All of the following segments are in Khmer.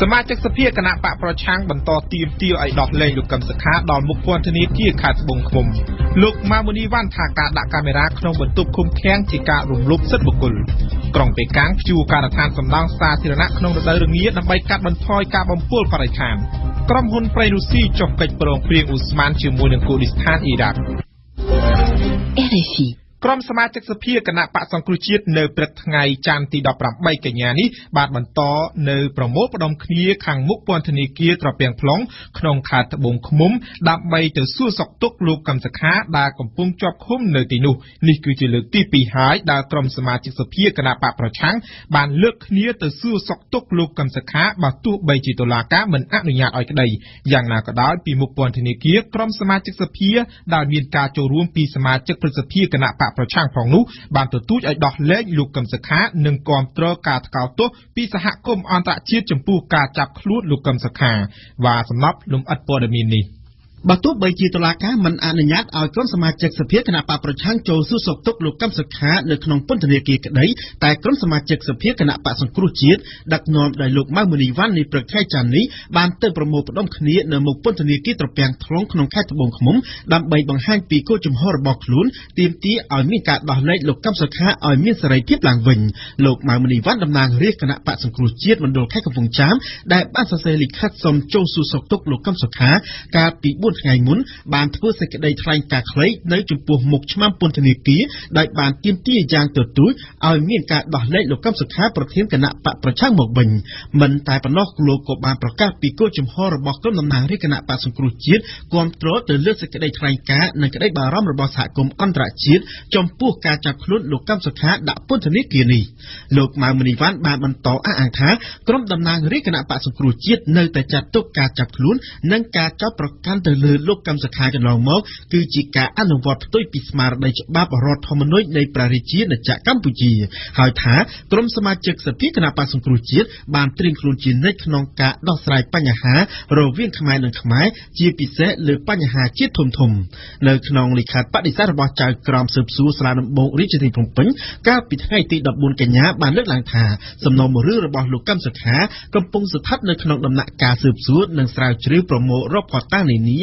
សមាជិកសភាគណៈបកប្រឆាំងបន្តទាមទារឲ្យដោះលែងលោកកឹមសុខាដល់មុខពន្ធនាគារខេត្តត្បូងឃ្មុំលោកម៉ាមូនីវ៉ាន់ថាការដាក់កាមេរ៉ាក្នុងបន្ទប់ឃុំឃាំងជាការរំលោភសិទ្ធិបុគ្គលក្រុងបេកាំងព្យួរការដ្ឋានសំដងសាធារណៈក្នុងរដូវរងាដើម្បីកាត់បន្ថយការបំពុលបរិស្ថានក្រុមហ៊ុនប្រៃរុស៊ីចុះកិច្ចប្រឹងប្រែងឧស្ម័នជាមួយនឹងគូឌីស្ថានអ៊ីរ៉ាក់ក្រុមសមាជិកសភាគណៈបក្សសង្គ្រោះជាតិនៅព្រឹកថ្ងៃច័ន្ទទី18កញ្ញានេះបានបន្តនៅប្រមូលផ្ដុំគ្នាខាងមុខពន្ធនាគារត្រពាំង plong ក្នុងខេត្តត្បូងឃ្មុំដើម្បីទៅសួរសុខទុក្ខលោកកឹមសុខាដែលកំពុងជាប់ឃុំនៅទីនោះនេះគឺជាលើកទី2ហើយដែលក្រុមសមាជិកសភាគណៈបក្សប្រឆាំងបានលើកគ្នាទៅសួរសុខទុក្ខលោកកឹមសុខាបើទោះបីជាតុលាការមិនអនុញ្ញាតឲ្យក្តីយ៉ាងណាក៏ដោយពីមុខពន្ធនាគារក្រុមសមាជិកសភាដែលមានការចូលរួមពីសមាជិកព្រឹទ្ធសភាគណៈប្រឆាំងផងនោះបានទទូចឲ្យដោះលែងលោកកឹមសុខានិងគាំទ្រការថ្កោលទោសពីសហគមន៍អន្តរជាតិចំពោះការចាប់ខ្លួនលោកកឹមសុខាវាសំណប់លំអិតព័ត៌មាននេះបើទោះបីជាតុលាការមិនអនុញ្ញាតឲ្យក្រុមសមាជិកសភាគណៈបកប្រឆាំងចូលសួរសុខទុក្ខលោកកឹមសុខានៅក្នុងពន្ធនាគារក្តីតែក្រុមសមាជិកសភាគណៈបកសង្គ្រោះជាតិដឹកនាំដោយលោកម៉ៅមូនីវ៉ាន់នៃប្រកាសចាននេះបានទៅប្រមូលផ្ដុំគ្នានៅមុខពន្ធនាគារត្រពាំង plong ក្នុងខេត្តត្បូងឃ្មុំដើម្បីបង្ហាញពីគោលជំហររបស់ខ្លួនទាមទារឲ្យមានការដោះលែងលោកកឹមសុខាឲ្យមានសេរីភាពឡើងវិញលោកម៉ៅមូនីវ៉ាន់តំណាងរាស្ត្រគណៈបកសង្គ្រោះជាតិមណ្ឌលខេត្តកំពង់ចាមដែលបានសរសេរលិខិតសុំចូលសួរសុខទុក្ខលោកកឹមសុខាកាលពីថ្ងៃមុនបានធ្វើសេចក្តីថ្លែងការណ៍ខ្លីនៅចំពោះមុខឆ្មាំពន្ធនាគារដោយបានទាមទារយ៉ាងទទូចឲ្យមានការដោះលែងលោកកឹមសុខាប្រធានគណៈបកប្រឆាំងមកវិញមិនតែប៉ុណ្ណោះលោកក៏បានប្រកាសពីគោលជំហររបស់ក្រុមតំណាងរាស្ត្រគណៈបកសង្គ្រោះជាតិគាំទ្រទៅលើសេចក្តីថ្លែងការណ៍និងក្តីបារម្ភរបស់សហគមន៍អន្តរជាតិចំពោះការចាប់ខ្លួនលោកកឹមសុខាដាក់ពន្ធនាគារនេះលោកម៉ៅមូនីវ៉ាន់បានបន្តអះអាងថាក្រុមតំណាងរាស្ត្រគណៈបកសង្គ្រោះជាតិនៅតែចាត់ទុកការចាប់ខ្លួននិងការចោទប្រកាន់ទៅលើលោកកឹមសុខាកន្លងមកគឺជាការអនុវត្តផ្ទុយពីស្មារតីច្បាប់រដ្ឋធម្មនុញ្ញនៃព្រះរាជាណាចក្រកម្ពុជាហើយថាក្រុមសមាជិកសភាគណៈបក្សសង្គ្រោះជាតិបានត្រៀមខ្លួនជានិច្ចក្នុងការដោះស្រាយបញ្ហារវាងខ្មែរនិងខ្មែរជាពិសេសលើបញ្ហាជាតិធំៗនៅក្នុងលិខិតបដិសេធរបស់ចៅក្រមស៊ើបសួរស្រាលដំបងរាជធានីភ្នំពេញកាលពីថ្ងៃទី14កញ្ញាបានលើកឡើងថាសំណុំរឿងរបស់លោកកឹមសុខាកំពុងស្ថិតនៅក្នុងដំណាក់កាលស៊ើបសួរនិងស្រាវជ្រាវប្រមូលរកភស្តុតាងនានា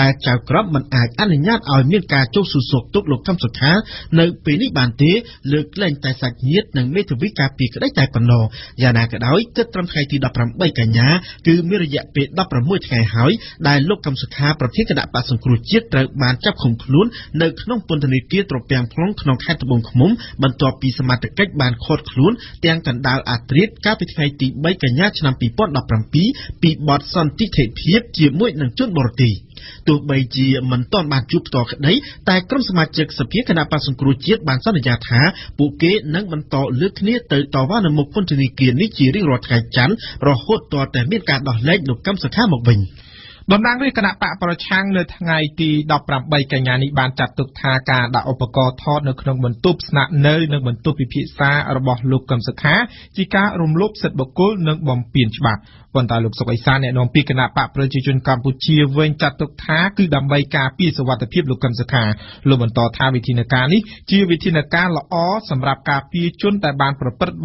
ដែលចៅក្រមមិនអាចអនុញ្ញាតឲ្យមានការចូលសួរសុខទុក្ខលោកកឹមសុខានៅពេលនេះបានទេលើកលែងតែសាច់ញាតិនិងមេធាវីការពារក្តីតែប៉ុណ្ណោះយ៉ាងណាក៏ដោយគិតត្រឹមថ្ងៃទី18កញ្ញាគឺមានរយៈពេល16ថ្ងៃហើយដែលលោកកឹមសុខាប្រធានគណៈបក្សសង្គ្រោះជាតិត្រូវបានចាប់ឃុំខ្លួននៅក្នុងពន្ធនាគារត្រពាំង plong ក្នុងខេត្តត្បូងឃ្មុំបន្ទាប់ពីសមាជិកបានឃាត់ខ្លួនទាំងកណ្ដាលអាត្រៀតកាលពីថ្ងៃទី3កញ្ញាឆ្នាំ2017ពីបទសន្តិថិភាពជាមួយនឹងជនបរទេសទោះបីជាមិនទាន់បានជួបផ្ទាល់ក្តីតែក្រុមសមាជិកសភាគណៈបក្សសង្គ្រោះជាតិបានសន្យាថាពួកគេនឹងបន្តលើកគ្នាទៅតវ៉ានៅមុខពន្ធនាគារនេះជារៀងរាល់ថ្ងៃច័ន្ទរហូតទាល់តែមានការដោះលែងលោកកឹមសុខាមកវិញតំណាងរាស្ត្រគណៈបកប្រឆាំងនៅថ្ងៃទី18កញ្ញានេះបានចាត់ទុកថាការដាក់ឧបករណ៍ថតនៅក្នុងបន្ទប់ស្នាក់នៅនិងបន្ទប់ពិភាក្សារបស់លោកកឹមសុខាជាការរំលោភសិទ្ធិបុគ្គលនិងបំពានច្បាប់ប៉ុន្តែលោកសុកអេសានអ្នកនាំពាក្យគណៈបកប្រជាជនកម្ពុជាវិញចាត់ទុកថាគឺដើម្បីការពារសុវត្ថិភាពលោកកឹមសុខាលោកបន្តថាវិធានការនេះជាវិធានការល្អសម្រាប់ការពារជនដែលបានប្រព្រឹត្ត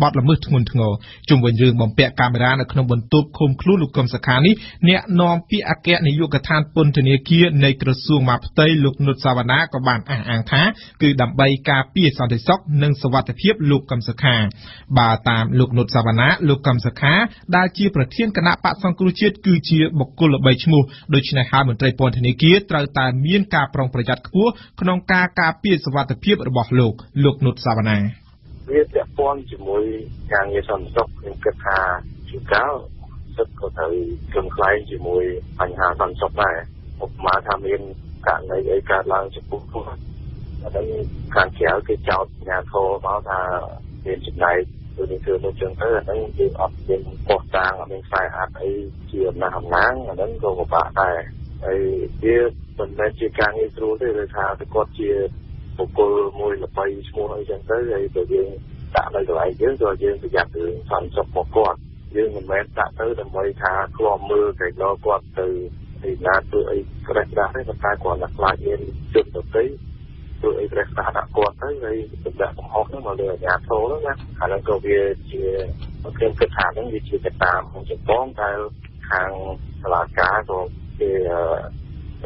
បទល្មើសធ្ងន់ធ្ងរជុំវិញរឿងបំពាក់កាមេរ៉ានៅក្នុងបន្ទប់ឃុំខ្លួនលោកកឹមសុខានេះអ្នកនាំពាក្យអគ្គនាយកដ្ឋានពន្ធនាគារនៃក្រសួងមហាផ្ទៃលោកនុតសាវណ្ណាក៏បានអះអាងថាគឺដើម្បីការពារសន្តិសុខនិងសុវត្ថិភាពលោកកឹមសុខាបើតាមលោកនុតសាវណ្ណាលោកកឹមសុខាដែលជាប្រធានគណៈបក្សសង្គ្រោះជាតិគឺជាបុគ្គលល្បីឈ្មោះដូច្នេះហើយមន្ត្រីពន្ធនាគារត្រូវតែមានការប្រុងប្រយ័ត្នខ្ពស់ក្នុងការការពារសុវត្ថិភាពរបស់លោកនុតសាវណ្ណាវាពាក់ព័ន្ធជាមួយការងារសន្តិសុខខ្ញុំគិតថាជាការសិទ្ធិក៏ត្រូវគំរាមជាមួយបញ្ហាសន្តិសុខដែរឧបមាថាមានករណីអីកើតឡើងចំពោះគាត់តែខាងក្រៅគេចោទអាជ្ញាធរមកថាមានចំណែកដូចនេះគឺលោកចឹងទៅអាហ្នឹងគឺអត់មានកោះតាងអត់មានខ្សែអាប់អីជាអំណះអំណាងអាហ្នឹងក៏ពិបាកដែរហើយវាមិនមែនជាការងាយស្រួលទេដោយថាគាត់ជាបុគ្គលមួយល្បីឈ្មោះអីចឹងទៅហើយបើយើងដាក់នៅកន្លែងយើងក៏យើងប្រយ័ត្នរឿងសន្តិសុខរបស់គាត់យើងមិនមែនដាក់ទៅដើម្បីថាឃ្លាំមើលគេដល់គាត់ទៅឯណាធ្វើអីក្រេះដែរប៉ុន្តែគាត់តែខ្លាចមានជន់ទៅទីព្រោះអីប្រេះស្ថានៈគាត់ទៅហើយសម្រាប់កំហុសហ្នឹងមកលើអាជ្ញាធរហ្នឹងណាអាហ្នឹងក៏វាជា เครื่องพิจารณาวิธีจะตามคงจะป้องกันทางสลากการตัวที่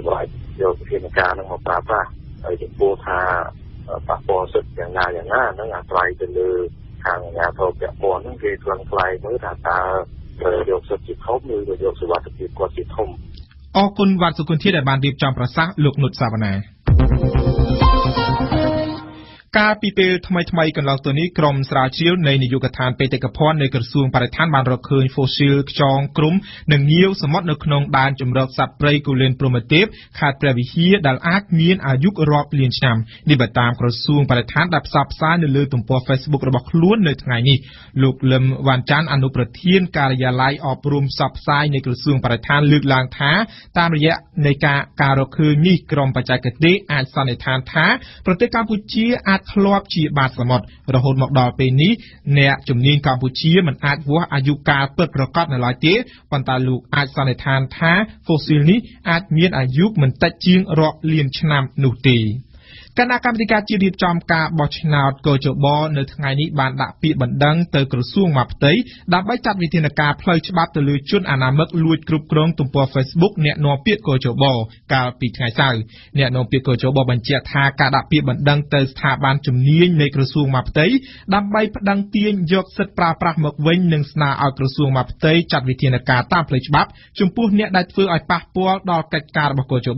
บ่อยเดี๋ยวพิจารณาลงมาปราบว่าจะปูทาปราบปอสุดอย่างนาอย่างน่านั่งอาไกลไปเลยทางยาโทเปียปอนั่งคือทางไกลเมื่อตาเดี๋ยวสุดจิตเขามือเดี๋ยวสุวัสดิ์จิตกว่าจิตทมออกุลวัตสุกุลที่ได้บานดีบจอมประสักลูกหนุดสาวนาการปีเตอร์ทำไมกันเราตัวนี้กรมสราเชียวในนิยุกทานเปเตกพรในกระทรวงปฏิทันบานเราเคยโฟชิลจองกลุ่มหนึ่งเยี่ยวสมดนกนงดานจมรอบสับเปรย์กุเลนโปรเมเตฟขาดแปรวิเฮียดัลอาคเมียนอายุรอบเลียนชำนี่บัตรตามกระทรวงปฏิทันดับสับซ่าในเลยตุ่มปอเฟซบุ๊กระบอกล้วนในทางนี้ลูกเลิมวันจันทร์อนุประเทียนการยาไลออกรวมสับซ่าในกระทรวงปฏิทันลึกลางท้าตามระยะในการเราเคยนี่กรมปัจจัยเกษตรอาจสันนิทานท้าประเทศกัมพูชีอาคลอบชีบาสมดระหดหมอกดอไปนี้เนี่ยจุ่มนินกัมพูชีมันอาจวัวอายุกาเปิดประกอบในลอยเตี้ยปันตาลูกอาจสันนิทานท้าฟอสซิลนี้อาจมีอายุมันตะจีงรอเลียนชนามหนูตีคณะกรรมการจีดีจอมกาบอชนาดโกจบอในทางนี้บานดาปีบันดังเตอกระทรวงมาปฏิดับไว้จัดวิธีการพลอยฉบับตะลุยชุนอนามักลุยกรุบกรองตุ่มปัวเฟซบุ๊กเนี่ยนอเปียโกจบอกาปีไงเศร้าเนี่ยนอเปียโกจบอบัญชีทากาดาปีบันดังเตอสถาบันจุ่มเนียในกระทรวงมาปฏิดับไว้ดังเตียนยกสัตปราปราหมกเว้นหนึ่งสนาเอากระทรวงมาปฏิจัดวิธีการตามพลอยฉบับจุ่มปูเนี่ยได้ฟื้นไอปะปัวดอกกัดการบอโกจ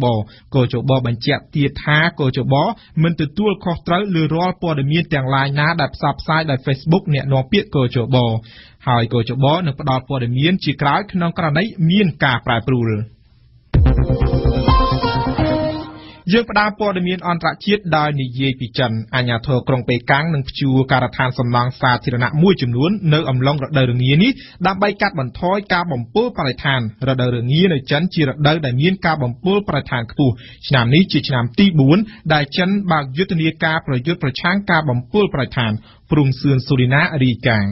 บอบัญชีตีทาโกจบอมันติดตัวข้อตรัสหรือรอปอดมีแต่งลายน้าดับซับไซด์ดับเฟซบุ๊กเนี่ยนอเปียโกโจบอหายโกโจบอหนึ่งปอดปอดมีนจีกร้ายขนมกระนั้นมีนกาปลายปลูลยังประดาปอดมีนอันตรชิดได้ในเยปิจันอัญญาโทกรงไปกังหนึ่งจูการทานสำลังสาธิรณะมุ้ยจำนวนเนื้ออมลงระดับเรื่องนี้ดับใบกัดบันทอยกาบ่มปูปลายทานระดับเรื่องนี้ในจันจีระดับได้มีนกาบ่มปูปลายทานกูฉนามนี้จีฉนามตีบุญได้จันบางยุทธนีกาประยุทธ์ประช้างกาบ่มปูปลายทานปรุงเสื่อสุรินาอริกัง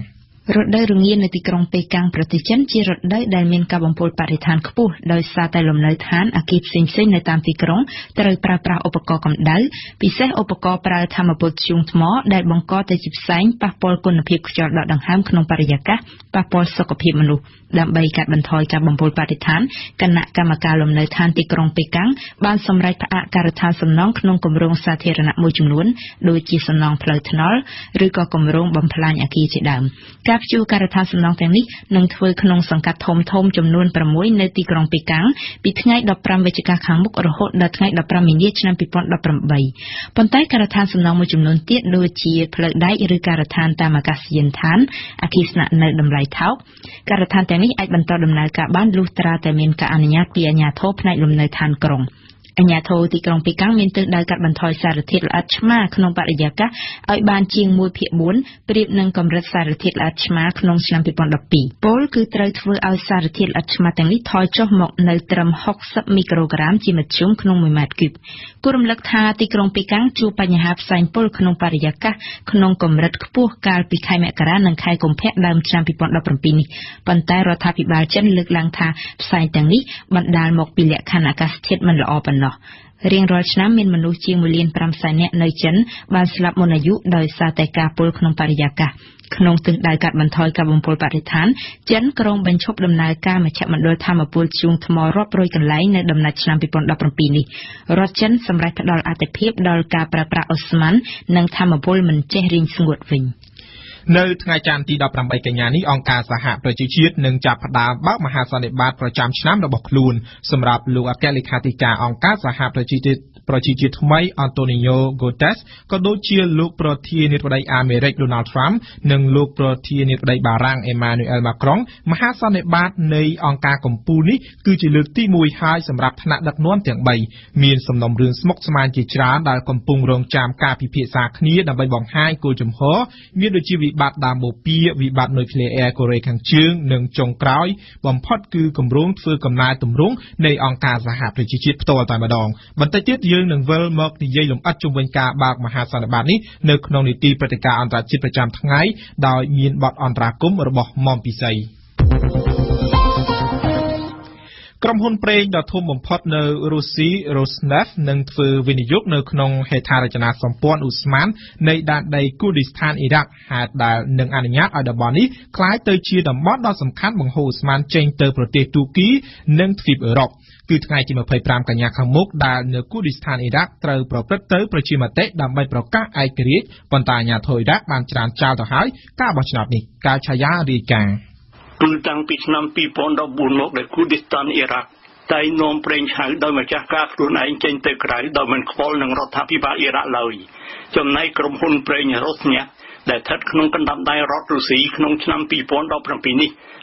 รถได้รุ่งเย็นในตีกรงเปกังประติจันจีรถได้ได้เมียนกาบอมโพลปฏิทานขบุโดยซาไตลมในฐานอาคีบสินเซนในตามตีกรงแต่เลยปราบปราอุปกรณ์กำได้พิเศษอุปกรณ์ปราธรรมบุตรชุงหมอได้บังกอแต่จิบแสงปะปอลกุนพิบจอดดังห้ามขนมปริยกะปะปอลสกพิมนุดำใบกัดบันทอยกาบอมโพลปฏิทานคณะกรรมการลมในฐานตีกรงเปกังบ้านสมรายพระการทานสำนองขนมกมรงสาเทรณะมวยจุนล้วนโดยจีสำนองเพลิดทนอลหรือกกมรงบำพลานอาคีจิดำจูการทำสำนองแต่นี้นงทวีขนงสังกัดทมทมจำนวนประมวยในตีกรองปีกังปีทั้งไงดับปรำเวชกาขังมุกอรหดดับทั้งไงดับปรำมิเยชนำปีปอนดับปรำใบปนใต้การทำสำนองมวยจำนวนเตี้ยโดยเชียเพลได้หรือการทำตามอากาศเย็นทานอาคิสนะในดำไหลเท้าการทำแต่นี้ไอบรรทอดดำเนินกาบ้านลูตราแต่เมนกาอนุญาตปีอนุญาโทภในลมในทานกรงอัญญาโทตีกรองปีกังเมนเตอร์ได้กัดบันทอยสารเทศอัจฉมาขนมปริยกะอ้อยบานเชียงมวยเพียบุญเปรียบหนึ่งกำรัดสารเทศอัจฉมาขนมชนำปีปอนดับปีโพลคือเตยทวีเอาสารเทศอัจฉมาแต่งลิทอยจ่อหมกในตรม60มิโครกรัมจิมัดชุ่มขนมมวยมัดกึบกลุ่มลักธาตีกรองปีกังจูปัญญาฮับไซน์โพลขนมปริยกะขนมกำรัดขบุกาลปีไข่แมกระนังไข่กลมแพะดำชนำปีปอนดับปีนี้ปันใต้รัฐพิบาลเช่นลึกลังธาไซน์แต่งลิบันดาลหมกปีเละขนาดกาสเทศมันละอปันเรียงรอยชนะเมียนมนุษย์เชียงมลีนปรำสายเนในจันบานสลับมนอายุโดยซาแต่กาปุลขนมปริยากะขนมตึงได้กัดบันทอยกับบมพลปฏิฐานจันกรงบรรชบดำนายกามาเช็ดมันโดยทำมาปุลจุงทมรอบโรยกันไหลในดำนาชนามปีปอนดับปรปีนี้รถจันสำหรับดอลอาเตเพียบดอลกาปราปราอสมันนังทำมาปุลมันเจริญสงบวิ่งในทางการตีดอกรำใบกัญญานี้องค์การสหประชาชาติหนึ่งจับพระดาบ้ามหาสันนิบาตประจำชนะระบบลูนสำหรับลูกอักลิคาติกาองค์การสหประชาชาติไมอันโตนิโอโกเตสก็โดยเชื่อลูกประธานาธิบดีอเมริกโดนัลด์ทรัมป์หนึ่งลูกประธานาธิบดีบารังเอมานูเอลมาครองมหาสันนิบาตในองค์การกัมพูนี้คือจิลึกที่มวยไฮสำหรับธนาดักน้วนเตียงใบมีสำนองเรื่องสมกสมานจิตราดากัมพูโรงจามกาพิพิษาคณีดับใบบ่องไฮโกจมฮอมีโดยชีวิบาดดามโบปีวิบาดหน่วยเคลียร์โกเรคังเชิงหนึ่งจงกร้อยบอมพอดคือกำรุงฟื้นกำนายตุ่มรุงในองค์การสหประชาชาติตัวตายมาดองบรรทัดที่ยืนหนึ่งเวลมอกในเย่หลงอัดจุ่มเวงกาบากมหาสันบาทนี้ในขนมนิตีปฏิกาอันตราจิตประจำทั้งไงดาวยินบอดอันตราคุ้มระบบมอมปีไซ ក្រុមហ៊ុនប្រេងដែលធំបំផុតនៅរុស្ស៊ី ពីតាំងពីឆ្នាំ ជាពីអំណេះតទៅរកញ៉ានឹងបង្កើនវិនិយោគខ្លួនទៅក្នុងវិស័យឧស្ម័នក្នុងក្របខ័ណ្ឌនៃកិច្ចព្រមព្រៀងដែលពំនាំទឹកប្រាក់ក្រាស់ក្រែលទៅក្នុងការសាងសង្ខ្សែបំពង់បង្ហូរឧស្ម័នដំណឹងនេះប្រកាសរួមគ្នានៅថ្ងៃច័ន្ទ គឺតាមរយៈការចុះកិច្ចព្រមព្រៀងទទួលហិរញ្ញប្បទានជាមួយ ច្រើនតែរកស៊ីជាមួយបណ្ដាក្រុមហ៊ុនខ្នាតមធ្យម ដែលជាប្រទេសផ្គត់ផ្គង់ឧស្ម័នសំខាន់ជាងគេសម្រាប់អឺរ៉ុបខ្សែបំពង់នោះនឹងដំណើរការក្នុងឆ្នាំ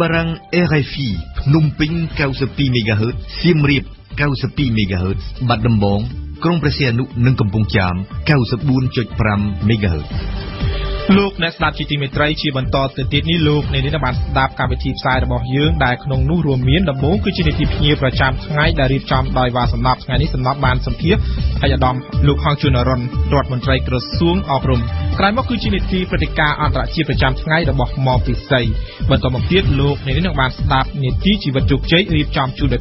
Barang RFI, Phnom Penh 92 MHz, Siem Reap 92 MHz, Bat Dombong, Krong Prasianuk និង Kampong Cham 94.5 MHz. លោកអ្នកស្ដាប់ជីវិតមេត្រីជាបន្តទៅទៀតនេះលោកអ្នកបានស្ដាប់កម្មវិធីផ្សាយរបស់យើងដែលក្នុងនោះរួមមានដំបូងគឺជានីតិភ្ញាប្រចាំថ្ងៃដែលរៀបចំដោយវ៉ាសំណាប់ថ្ងៃនេះសម្រាប់បានសម្ភារអាយដាមលោកខងជួនរ៉ុនរដ្ឋមន្ត្រីក្រសួងអប់រំ ក្រោយមកគឺជានីតិព្រឹត្តិការណ៍អន្តរជាតិប្រចាំថ្ងៃរបស់ម៉ោង ភ្ញៀវប្រចាំថ្ងៃរបស់វិ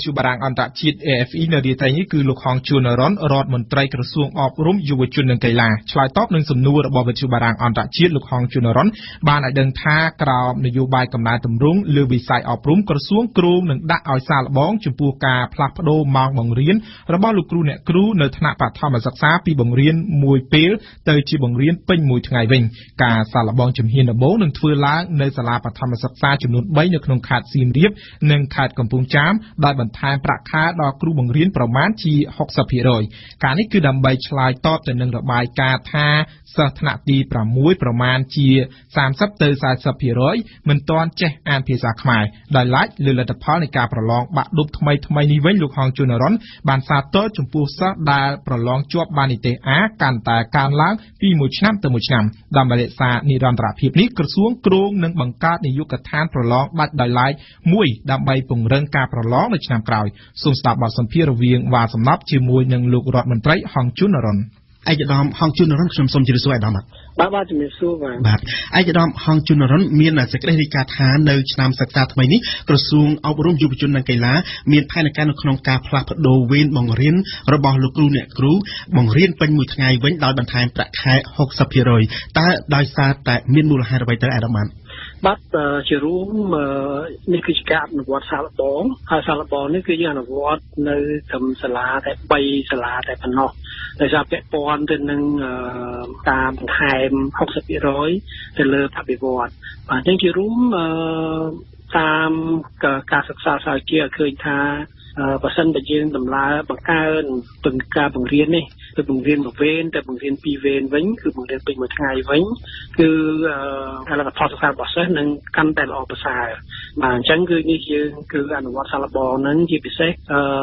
ទ្យុបារាំងអន្តរជាតិ AFE នៅរាត្រីនេះគឺលោកខងជួនរ៉ុនរដ្ឋមន្ត្រីក្រសួងអប់រំយុវជននិងកីឡាឆ្លើយតបនឹងសំណួររបស់វិទ្យុបារាំងអន្តរជាតិលោកខងជួនរ៉ុនបានឲ្យដឹងថាក្រោមនយោបាយកំណត់ទម្រង់លើវិស័យអប់រំក្រសួងគ្រោងនិងដាក់ឲ្យសាឡបងចំពោះការផ្លាស់ប្ដូរម៉ោងបង្រៀនរបស់លោកគ្រូអ្នកគ្រូនៅថ្នាក់បឋមសិក្សាពីបង្រៀនមួយពេលទៅជាបង្រៀនពេញមួយថ្ងៃវិញការសាឡបងជំហានដំបូងនឹងធ្វើឡើងនៅសាលាបឋមសិក្សាចំនួន 3 នៅក្នុងខេត្តសៀមរាប និងខេត្តកំពង់ចាមដែលបន្ថែមប្រាក់ខែដល់គ្រូបង្រៀនប្រមាណជា 60% ការនេះគឺដើម្បីឆ្លើយតបទៅនឹងរបាយការណ៍ថា សិស្សថ្នាក់ទី 6 ប្រមាណជា 30 ទៅ 40% មិនទាន់ចេះអានភាសាខ្មែរដោយឡែកលើលទ្ធផលនៃការប្រឡងបាក់ឌុបថ្មីៗនេះវិញលោកហងជុនរ៉ុនបានសាទរចំពោះសិស្សដែលប្រឡងជាប់បាននីតិអាកាន់តែកើនឡើងពីមួយឆ្នាំទៅមួយឆ្នាំដើម្បីរក្សានិរន្តរភាពនេះក្រសួងគ្រោងនិងបង្កើតនយោបាយកថាប្រឡងបាច់ដោយឡែកមួយដើម្បីពង្រឹងការប្រឡងនៅឆ្នាំក្រោយសូមស្ដាប់បទសម្ភាសន៍រវាងវ៉ាសំណប់ជាមួយនឹងលោករដ្ឋមន្ត្រីហងជុនរ៉ុន Adam Hong Chunaran from Jerusalem. Baba Misuva. But Adam Hong Chunaran, mean as a credit card hand, no cham sakat money, Krasung, Obrum Jubjuna Kela, mean Panakan Kronka, Plap, Do, Wind, Mongrin, Robah Lucrune Crew, Mongrin Penmutai went down time, Black High, Hawks of Heroi, Dysat, Minmul Harbaiter Adaman. But Jerome Nikish Gap and what Salabon, her Salabon, Nikian of what no some salad, bay salad, and not. There's a pet bond and time, Hawks of Heroi, the love happy board. But then Jerome, Tam, Casas, Algia, Kurita. Person the Jane, the Mla, Bakan, Bunka, Bungrene, the Bungrene of Vain, the Bungrene P. Vain, Wing, the Bungrene P. Matai Wing, who had a pot of Albasan and Cantel of Basar. Jangu, Niku, and Wasalabon, and Gibis,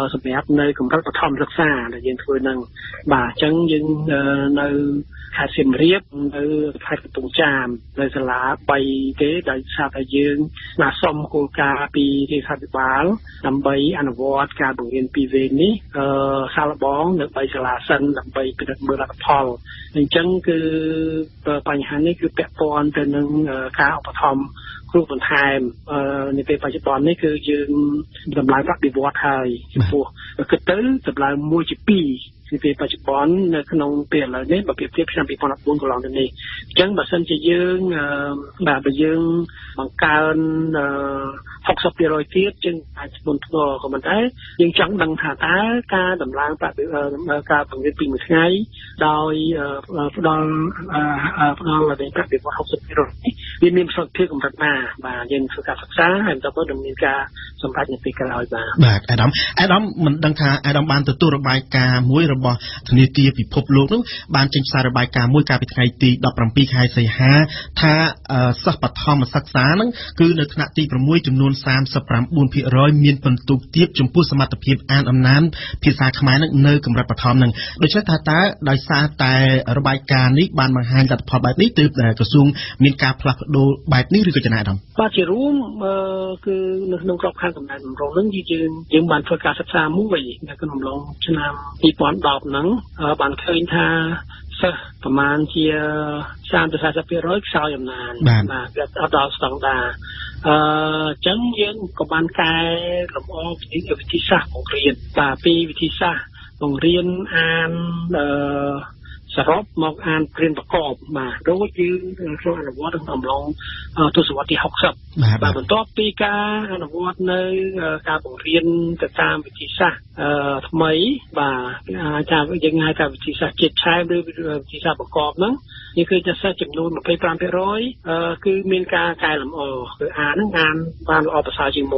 so we have no comparable Tom the Sand, the Yinfunan, Bajang, no Hasim Rip, no Hakitung Jam, there's a lab by day, that's half a year, Nasom Koka, P. Habibal, and by an award. การบริเวณปีเวนี้ซาลาบองในใบสลาสันในใบกระดับเมื่อรับทอลในจังคือปัญหานี้คือแปะปอนแต่หนึ่งการอุปถัมภ์รูปเป็นไทม์ในปัจจุบันนี้คือยืมดำลายปักดีบัวไทยคือตัวกระตือดำลายมวยจีปี ไปไปจบอนในក្នុងពេលនេះអញ្ចឹងបើសិនជាយើង ទីពីភពលោកនោះបានចេញសាររបាយការណ៍មួយកាលពីថ្ងៃទី បានឃើញថា ប្រមាណជា 30-40% ខ្សោយអំណាចបាទអត់ដល់ស្តង់ដារអញ្ចឹងយើងក៏បានកែលម្អពីវិធីសាស្ត្របង្រៀនបាទពីវិធីសាស្ត្របង្រៀនអាន សរុបមកអានព្រៀនប្រកបបាទដូចយើងធ្វើអនុវត្តក្នុងអំឡុងទស្សវត្សទី យ៉ាងវិទ្យាក្រសួងក៏បានធ្វើការអនុវត្តសាឡបងនៅគម្រោងមួយចំនួនគឺបង្រៀនវិធីសាស្ត្របង្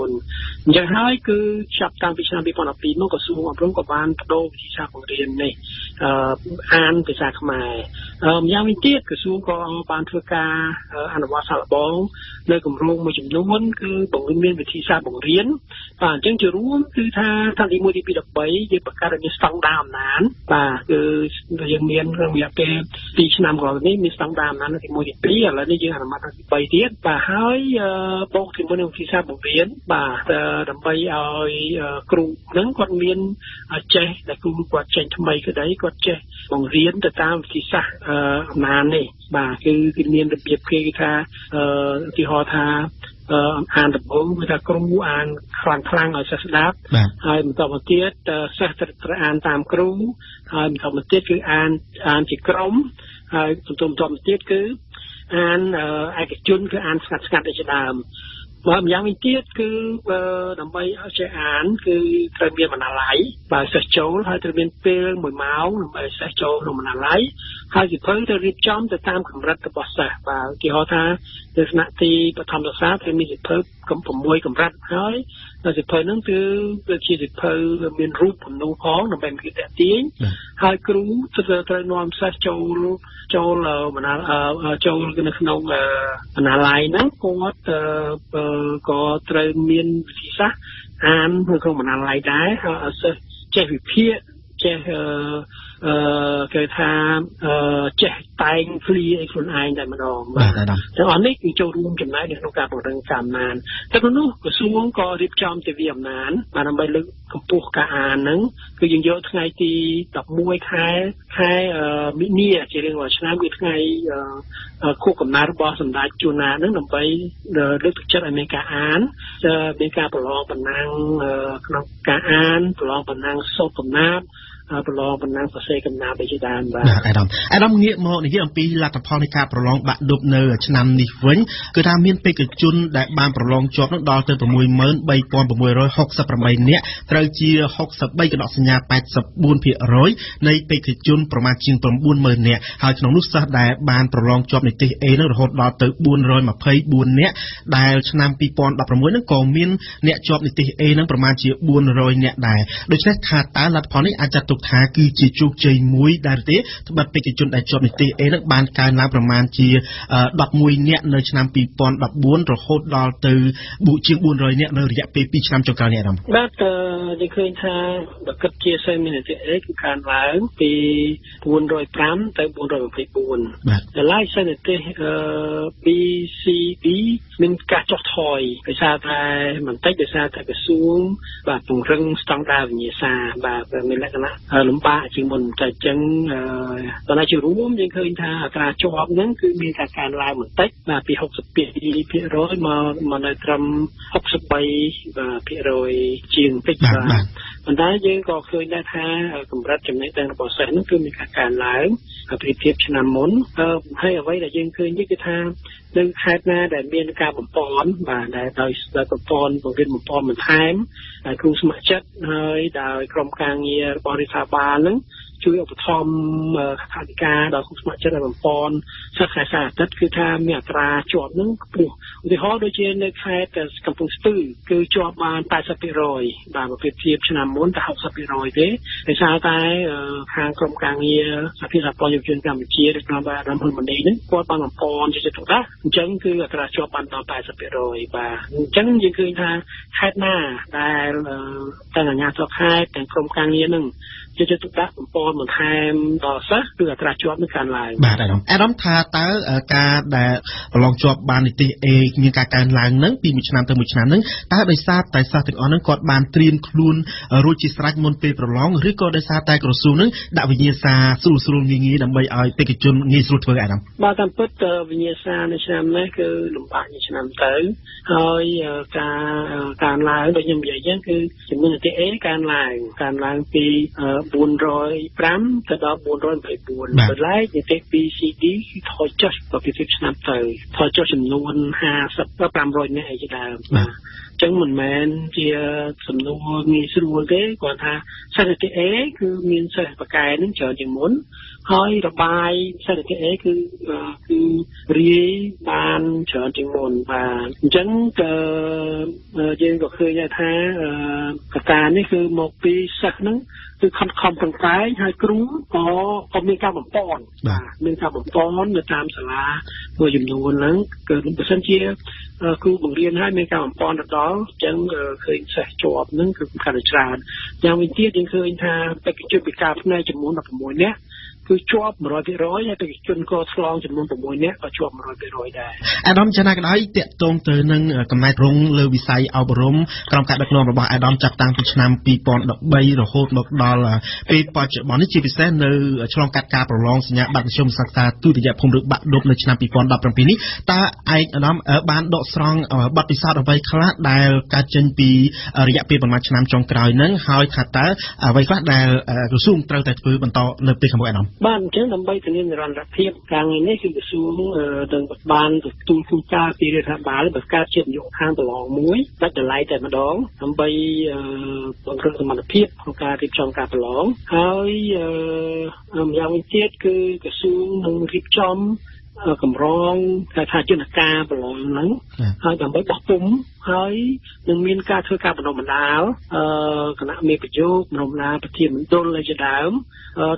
រៀនបាទអញ្ចឹងជារួមគឺថាតាមទី តាមវិធីសាស្ត្រអំណាននេះបាទគឺមានរបៀបគេថាទីហោថាអានដំបូងគឺថាគ្រូអានខ្លាំងៗឲ្យសិស្សស្ដាប់ហើយបន្តមកទៀតសិស្សត្រូវអានតាមគ្រូហើយបន្តមកទៀតគឺអានជាក្រុមហើយបន្តមកទៀតគឺអានឯកជនគឺអានស្ងាត់ៗឯកជនដើម បាទយើងមានទៀតគឺដើម្បីឲ្យសិស្សអានគឺត្រូវមាន ក៏ត្រូវមានវិធីសាស្ត្រអានក្នុងមណ្ឌលដែរហើយអសិស្សចេះវិភាគចេះ ប្រឡងប្រណាំងសរសេរកំណាព្យជាដើមបាទអាយដាំអាយដាំងាកមកនិយាយអំពីលទ្ធផលនៃការប្រឡងបាក់ឌុបនៅឆ្នាំនេះវិញគឺថាមានបេក្ខជនដែលបានប្រឡងជាប់នោះដល់ទៅ 6 លំបាកជាងមុនតែអញ្ចឹង បានដែលដោយស្ដៅប្រព័ន្ធបង្រៀនបំពន់បន្ថែមហើយគ្រូសមាជិក ជាទឹកដាក់បំពន់បន្ថែមដល់សិស្សគឺអត្រាជាប់នឹង 405 ទៅ 424 បន្លែ និតិ PCD ថយចុះ ប្រតិភពឆ្នាំ ទៅ ថយចុះ ចំនួន 50 500 នាក់ ឯជា ដើម បាទ អញ្ចឹង មិន មែន ជា សំណួរ ងាយ ស្រួល ទេ គាត់ ថា សិស្ស A គឺ មាន សិស្ស បកែ នឹង ច្រើន ជាង មុន ហើយ របាយ សិស្ស A គឺ រាយ បាន ច្រើន ជាង មុន បាទ អញ្ចឹង យើង ក៏ ឃើញ ថា កត្តា នេះ គឺ មក ពី សិស្ស នឹង គឺខំប្រឹងប្រែងហើយគ្រូក៏មានការបំពន់បាទមានការបំពន់នៅតាមសាលាមួយចំនួនហ្នឹងគឺបើសិនជាគ្រូបង្រៀនហើយមានការបំពន់ដល់អញ្ចឹងឃើញសិស្សជាប់ហ្នឹងគឺសំខាន់តែច្រើនយ៉ាងវិញទៀតយើងឃើញថាបេក្ខជនពិការផ្នែកចំនួន 16 គឺជាប់ 100% ហើយបេក្ខជនក៏ ឆ្លង ចំនួន 6 នាក់ក៏ជាប់ 100% ដែរ អាដាម ចាណាកដៃ តាក់ទង ទៅ នឹង កំណែតរង លើ វិស័យ អប់រំ ក្រុម ការ ដឹកនាំ របស់ អាដាម ចាប់ តាំង ពី ឆ្នាំ 2013 រហូត មក ដល់ ពេល បច្ចុប្បន្ន នេះ ជា ពិសេស នៅ ឆ្លង កាត់ ការ ប្រឡង សញ្ញា ប័ណ្ណ មធ្យម សិក្សា ទុតិយ ភូមិ ឬ បាក់ឌុប នៅ ឆ្នាំ 2017 នេះ តើ ឯក អាដាម បាន ដក ស្រង់ ប័ណ្ណ ពិសោធន៍ អ្វី ខ្លះ ដែល កើត ចេញ ពី រយៈ ពេល ប្រមាណ ឆ្នាំ ចុង ក្រោយ ហ្នឹង ហើយ ថា តើ អ្វី ខ្លះ ដែល ក្រសួង ត្រូវ តែ ធ្វើ បន្ត នៅ ពេល ខាងមុខ អាដាម បានអញ្ចឹងដើម្បីធានានិរន្តរភាពការងារនេះគឺក្រសួងដឹងបានទទួលគូចាពីរដ្ឋាភិបាលបង្កើតជានយោបាយខាងប្រឡងមួយដែល កម្រងថាជានាការប្រឡងហ្នឹងហើយដើម្បីបោះពុំ ហើយ នឹង មាន ការ ធ្វើ ការ បណ្ដុះ បណ្ដាល គណៈ មេប្រយោគ បណ្ដុះ បណ្ដាល ប្រធានមណ្ឌល នៅ ជាដើម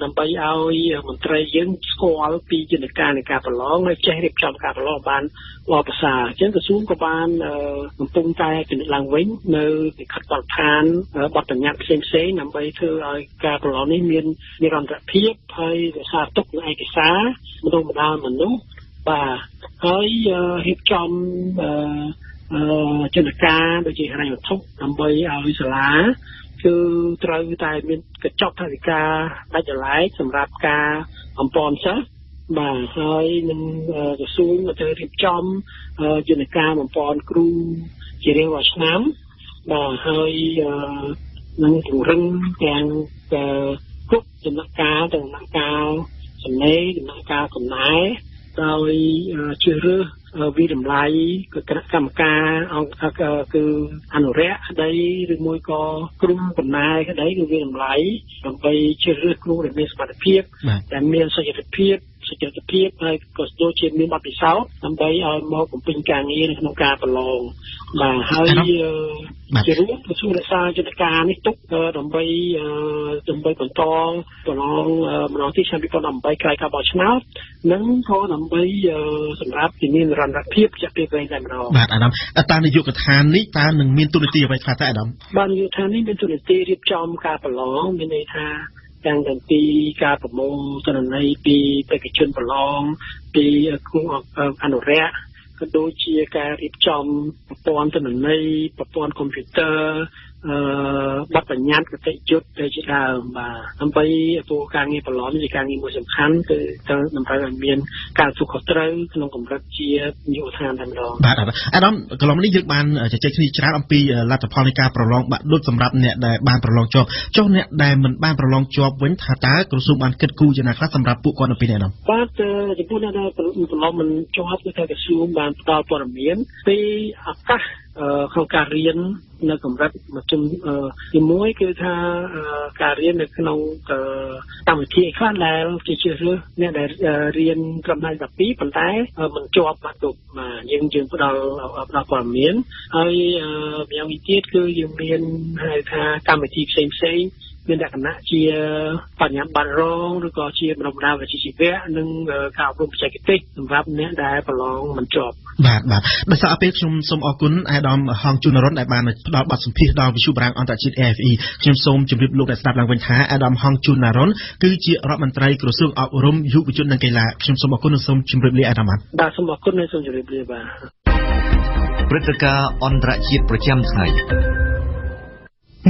ដើម្បី ឲ្យ មន្ត្រី យើង ស្គាល់ ពី យន្តការ នៃ ការ ប្រឡង ហើយ ចេះ រៀបចំ ការ ប្រឡង បាន ល្អ ប្រសើរ អញ្ចឹង ក្រសួង ក៏ បាន កំពុង តែ ពិនិត្យ ឡើង វិញ នៅ លិខិត បទដ្ឋាន បទបញ្ញត្តិ ផ្សេងៗ ដើម្បី ធ្វើ ឲ្យ ការ ប្រឡង នេះ មាន និរន្តរភាព ហើយ រក្សា ទុក នូវ ឯកសារ បណ្ដុះ បណ្ដាល មនុស្ស បាទ ហើយ រៀបចំ ជំនការដូចជាហិរញ្ញវត្ថុដើម្បីឲ្យសាលាគឺត្រូវតែមានកញ្ចប់ថវិកាដាច់ដោយឡែកសម្រាប់ការអំពាន់សិស្សបាទហើយនឹងក្រសួងក៏ត្រូវរៀបចំជំនការបំពាន់គ្រូជារៀងរាល់ឆ្នាំបាទហើយនឹងជំរុញទាំងគ្រប់ជំនការទាំងដំណាក់កាលសំឡេងដំណាក់កាលកំណែដោយជ្រើសរើសវិតម្លៃគណៈកម្មការអង្គគឺអនុរិយក្តីឬមួយក៏ក្រុមបណ្ណាយក្តីគឺវិតម្លៃដើម្បីជ្រើសរើសគ្រូដែលមានសមត្ថភាពដែលមានសេចក្តីភាពហើយក៏ស្ទើរជាមានបទពិសោធន៍ដើម្បីឲ្យមកបំពេញការងារនៅក្នុងការប្រឡងបាទហើយជារួមក្រសួងរក្សាយន្តការនេះទុកដើម្បីបន្តប្រឡងម្ដងទីឆ្នាំ2018ក្រោយការបោះឆ្នោតនិងក៏ដើម្បីសម្រាប់ជំនាញរន្តរភាពជាពេលវេលាតែម្ដងបាទអាដាមតាមនយោបាយកថានេះតើនឹងមានទូរនីតិអ្វីខ្លះតើអាដាមបាទនយោបាយកថានេះមានទូរនីតិរៀបចំការប្រឡងមានន័យថាទាំងទាំងពីការប្រមូលទិន្នន័យពីបេក្ខជនប្រឡងពីគ្រូអនុរិយក៏ដូចជាការរៀបចំប្រព័ន្ធទិន្នន័យប្រព័ន្ធកុំព្យូទ័របទបញ្ញត្តិគតិយុត្តដែលជាដើមបាទដើម្បីធ្វើការងារប្រឡងជាការងារមួយសំខាន់គឺត្រូវតម្រូវឲ្យមានការទទួលខុសត្រូវក្នុងកម្រិតជាយុវឋានតែម្ដងបាទអាដាមកន្លងនេះយើងបានជជែកគ្នាច្រើនអំពីលទ្ធផលនៃការប្រឡងបាក់ឌុបសម្រាប់អ្នកដែលបានប្រឡងជាប់ចុះអ្នកដែលមិនបានប្រឡងជាប់វិញថាតើក្រសួងបានគិតគូរយ៉ាងណាខ្លះសម្រាប់ពួកគាត់នៅពេលនេះអាដាមបាទចំពោះអ្នកដែលប្រឡងមិនជាប់គឺថាក្រសួងបានផ្តល់ព័ត៌មានពីឱកាសក្នុងការរៀននៅកម្រិតមធ្យមទី1គឺថាការរៀននៅក្នុងកម្មវិធីខ្លះដែលជាជ្រើសរើសអ្នកដែលរៀនក្រុម12ប៉ុន្តែមិនជាប់បាក់ឌុបបាទយើងផ្ដល់ព័ត៌មានហើយម្យ៉ាងវិញទៀតគឺយើងមានហៅថាកម្មវិធីផ្សេងមានលក្ខណៈជាបញ្ញាបត្ររងឬក៏ជាបណ្ដុះបណ្ដាលវិជ្ជាជីវៈនិងការអប់រំបច្ចេកទេសសម្រាប់អ្នកដែលប្រឡងមិនជាប់បាទដោយសារពេលខ្ញុំសូមអរគុណអាដាមហងជូនរ៉ុនដែលបានផ្ដល់បទសម្ភាសន៍ដល់វិទ្យុបារាំងអន្តរជាតិ AFE ខ្ញុំសូមជម្រាបលោកអ្នកស្ដាប់ឡើងវិញថាអាដាមហងជូនរ៉ុនគឺជារដ្ឋមន្ត្រីក្រសួងអប់រំយុវជននិងកីឡាខ្ញុំសូមអរគុណនិងសូមជម្រាបលាអាដាមបាទសូមអរគុណនិងសូមជម្រាបលាបាទព្រឹត្តិការណ៍អន្តរជាតិប្រចាំថ្ងៃ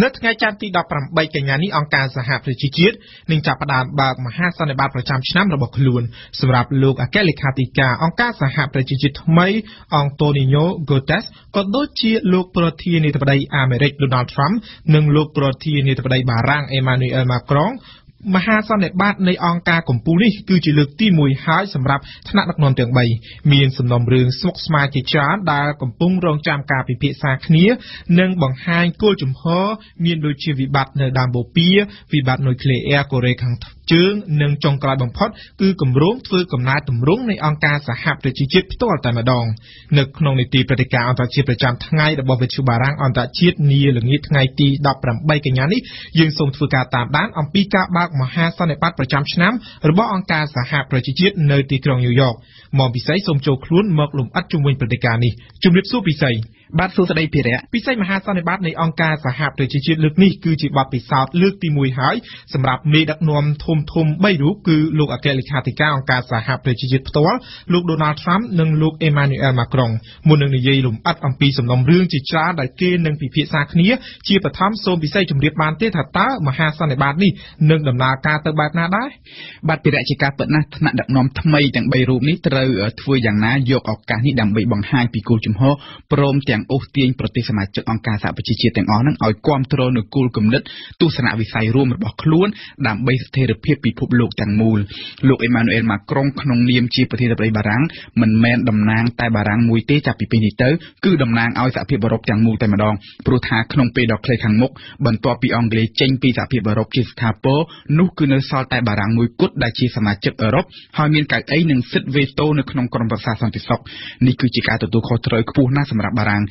នៅថ្ងៃច័ន្ទទី18កញ្ញានេះអង្គការសហប្រជាជាតិនឹងចាប់ផ្ដើមបើកមហាសន្និបាតប្រចាំឆ្នាំរបស់ខ្លួនសម្រាប់លោកអគ្គលេខាធិការអង្គការសហប្រជាជាតិថ្មីអង្គតូនីញ៉ូហ្គូតេសក៏ដូចជាលោកប្រធានាធិបតីអាមេរិកដូណាល់ត្រាំនិងលោកប្រធានាធិបតីបារាំងអេម៉ានូអែលម៉ាក្រុងមហាសន្និបាតនៃអង្គការកំពូលនេះគឺជាលើកទី1ហើយសម្រាប់ថ្នាក់ដឹកនាំទាំង3មានសំណុំរឿងស្មុគស្មាញជាច្រើនដែលកំពុងរងចាំការពិភាក្សាគ្នានិងបង្ហាញគោលជំហរមានដូចជាវិបត្តិនៅដាំបូព៌ាវិបត្តិនុយក្លេអ៊ែរកូរ៉េខាងជើងនិងចុងក្រោយបំផុតគឺគម្រោងធ្វើកំណែទម្រង់នៃអង្គការសហប្រជាជាតិផ្ទាល់តែម្ដងនៅក្នុងនីតិព្រឹត្តិការណ៍អន្តរជាតិប្រចាំថ្ងៃរបស់វិទ្យុបារាំងអន្តរជាតិនាល្ងាចថ្ងៃទី18កញ្ញានេះយើងសូមធ្វើការតាមដានអំពីការបើកមហាសន្និបាតប្រចាំឆ្នាំរបស់អង្គការសហប្រជាជាតិនៅទីក្រុងញូវយ៉កមកពិសីសូមចូលខ្លួនមកលំអិតជំវិញព្រឹត្តិការណ៍នេះជម្រាបសួរពិសីបាទសួស្តីភិរៈពិសីមហាសន្និបាតនៃអង្គការសហប្រជាជាតិលើកនេះគឺជាបទពិសោធន៍លើកទី1ហើយសម្រាប់មេដឹកនាំធំ3រូបគឺលោកអគ្គលេខាធិការអង្គការសហប្រជាជាតិផ្ទាល់លោកដូណាល់ត្រាំនិងលោកអេម៉ានូអែលម៉ាក្រុងមុននឹងនិយាយលំអិតអំពីសំណុំរឿងជាច្រើនដែលគេនឹងពិភាក្សាគ្នាជាបឋមសូមពិសីជម្រាបបានទេថាតើមហាសន្និបាតនេះនឹងដំណើរការទៅបែបណាដែរបាទភិរៈជាការពិតណាស់ថ្នាក់ដឹកនាំថ្មីទាំង3រូបនេះត្រូវធ្វើយ៉ាងណាយកឱកាសនេះដើម្បីបង្ហាញពីគោលជំហរព្រមទាំងអូសទាញប្រទេសសមាជិកអង្គការសហប្រជាជាតិទាំងអស់នឹងឲ្យគ្រប់គ្រងនូវគោលគំនិតទស្សនវិស័យរួមរបស់ខ្លួនដើម្បីស្ថិរភាពពិភពលោកទាំងមូលលោកអេម៉ានូអែលម៉ាក្រុងក្នុងនាមជាប្រធានាធិបតីបារាំងមិនមែនតំណាងតែបារាំងមួយទេចាប់ពីពេលនេះតទៅគឺតំណាងឲ្យសហភាពអឺរ៉ុបទាំងមូលតែម្ដងព្រោះថាក្នុងពេលដ៏ខ្លីខាងមុខបន្ទាប់ពីអង់គ្លេសចេញពីសហភាពអឺរ៉ុបជាស្ថាពរនោះគឺនៅសល់តែបារាំងមួយគត់ដែលជាសមាជិកអឺរ៉ុបហើយមានកៅអីនិងសិទ្ធិវេតូនៅក្នុងក្រុមប្រឹក្សាសន្តិសុខនេះគឺជាការទទួលខុសត្រូវខ្ពស់ណាស់សម្រាប់បារាំង